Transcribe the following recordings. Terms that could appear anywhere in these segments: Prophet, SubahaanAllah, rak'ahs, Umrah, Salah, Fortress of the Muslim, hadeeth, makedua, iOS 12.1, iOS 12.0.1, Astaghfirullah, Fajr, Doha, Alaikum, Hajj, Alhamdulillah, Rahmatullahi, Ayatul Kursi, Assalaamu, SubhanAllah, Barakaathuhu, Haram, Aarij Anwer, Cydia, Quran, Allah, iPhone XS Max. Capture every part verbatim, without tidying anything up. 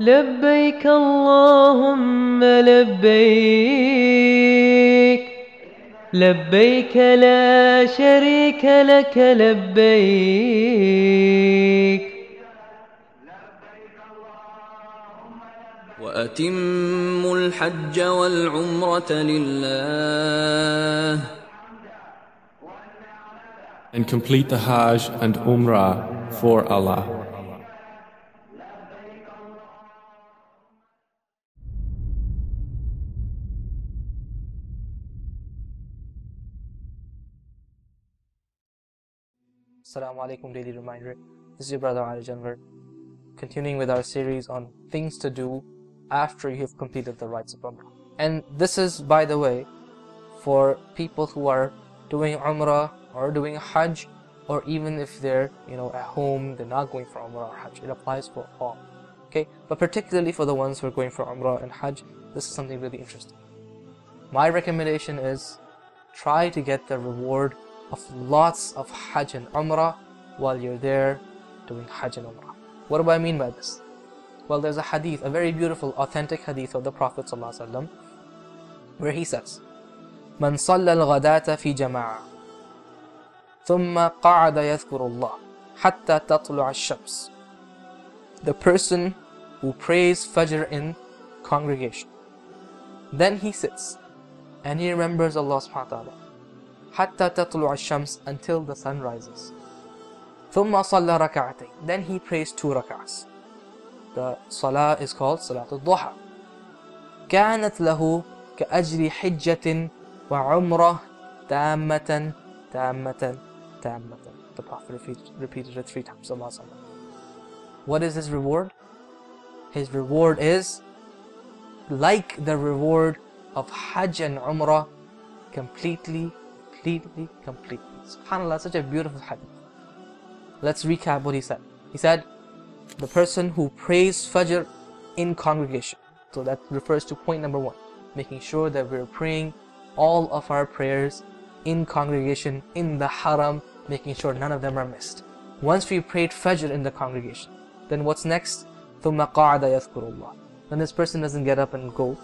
لبيك اللهم لبيك لبيك لا شريك لك لبيك وأتم الحج والعمرة لله And complete the Hajj and Umrah for Allah. Assalamu Alaikum Daily Reminder. This is your brother Aarij Anwer, continuing with our series on things to do after you have completed the rites of Umrah. And this is, by the way, for people who are doing Umrah or doing Hajj, or even if they're, you know, at home, they're not going for Umrah or Hajj. It applies for all, okay? But particularly for the ones who are going for Umrah and Hajj, this is something really interesting. My recommendation is try to get the reward of lots of Hajj and Umrah while you're there doing Hajj and Umrah. What do I mean by this? Well, there's a hadith, a very beautiful authentic hadith of the Prophet ﷺ, where he says, "Man salla al-ghadata fi jama'a, thumma qa'ada yadhkurullah hatta tatlu'a ash-shams." The person who prays Fajr in congregation, then he sits and he remembers Allah subhanahu wa ta'ala, hatta tatlu'a ash-shams, until the sun rises. Thumma salla rak'atayn, then he prays two rak'ahs. The salah is called Salatul Doha. كانت له كأجر حجة وعمرة تامة تامة تامة. The Prophet repeated it three times. What is his reward? His reward is like the reward of Hajj and Umrah, completely, completely, completely. SubhanAllah, such a beautiful hadith. Let's recap what he said. He said, the person who prays Fajr in congregation. So that refers to point number one, making sure that we're praying all of our prayers in congregation, in the Haram, making sure none of them are missed. Once we prayed Fajr in the congregation, then what's next? ثُمَّ قَعَدَ يَذْكُرُ اللَّهِ. Then this person doesn't get up and go.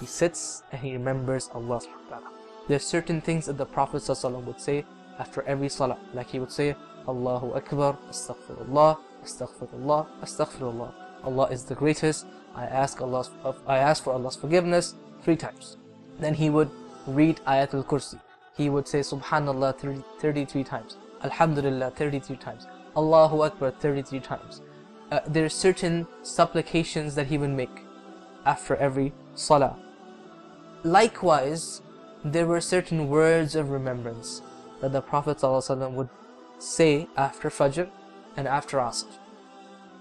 He sits and he remembers Allah subhanahu wa ta'ala. There are certain things that the Prophet ﷺ would say after every salah. Like he would say, Allahu Akbar, Astaghfirullah, Astaghfirullah, Astaghfirullah. Allah is the greatest. I ask Allah, I ask for Allah's forgiveness three times. Then he would read Ayatul Kursi. He would say SubhaanAllah thirty-three times, Alhamdulillah thirty-three times, Allahu Akbar thirty-three times. Uh, there are certain supplications that he would make after every salah. Likewise, there were certain words of remembrance that the Prophet ﷺ would say after Fajr and after Asr,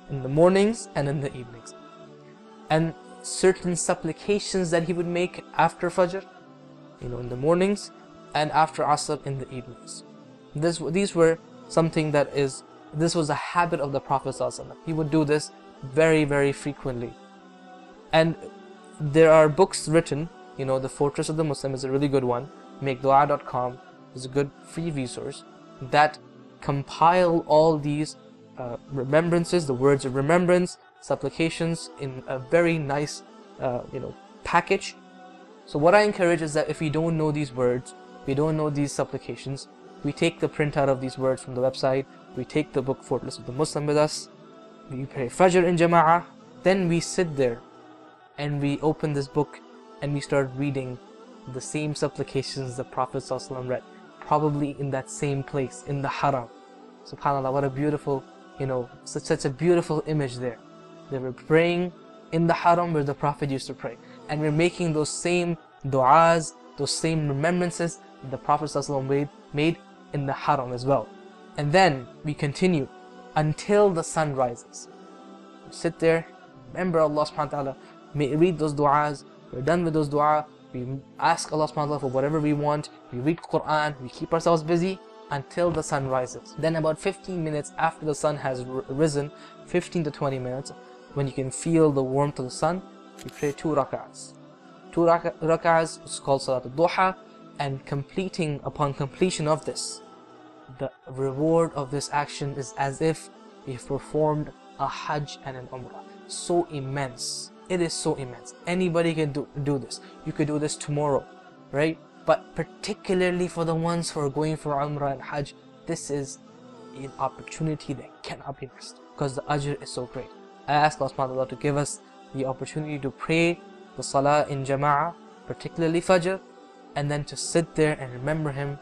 in the mornings and in the evenings, and certain supplications that he would make after Fajr, you know, in the mornings, and after Asr in the evenings. This, these were something that is, this was a habit of the Prophet ﷺ. He would do this very, very frequently. And there are books written, you know, the Fortress of the Muslim is a really good one, makedua dot com is a good free resource that compile all these uh, remembrances, the words of remembrance, supplications, in a very nice, uh, you know, package. So what I encourage is that if we don't know these words, we don't know these supplications, we take the printout of these words from the website, we take the book Fortress of the Muslim with us, we pray Fajr in Jama'ah, then we sit there and we open this book and we start reading the same supplications the Prophet ﷺ read, probably in that same place, in the Haram. SubhanAllah, what a beautiful, you know, such, such a beautiful image there. They were praying in the Haram where the Prophet used to pray. And we're making those same du'as, those same remembrances that the Prophet ﷺ made in the Haram as well. And then we continue until the sun rises. We sit there, remember Allah subhanahu wa ta'ala, read those du'as, we're done with those du'as, we ask Allah subhanahu wa ta'ala for whatever we want, we read Quran, we keep ourselves busy until the sun rises. Then about fifteen minutes after the sun has risen, fifteen to twenty minutes, when you can feel the warmth of the sun, you pray two rak'ahs. Two rak'ahs is called Salatul Duha, and completing, upon completion of this, the reward of this action is as if you've performed a Hajj and an Umrah. So immense. It is so immense. Anybody can do, do this. You could do this tomorrow, right? But particularly for the ones who are going for Umrah and Hajj, this is an opportunity that cannot be missed because the ajr is so great. I ask Allah Subh'anaHu to give us the opportunity to pray the Salah in Jama'ah, particularly Fajr, and then to sit there and remember Him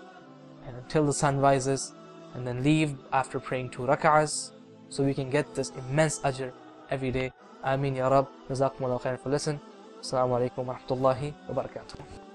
and until the sun rises, and then leave after praying two rak'ahs, so we can get this immense ajr every day. Ameen Ya Rab. Jazakumullah khair for listening. Assalamu alaikum wa rahmatullahi wa barakatuh.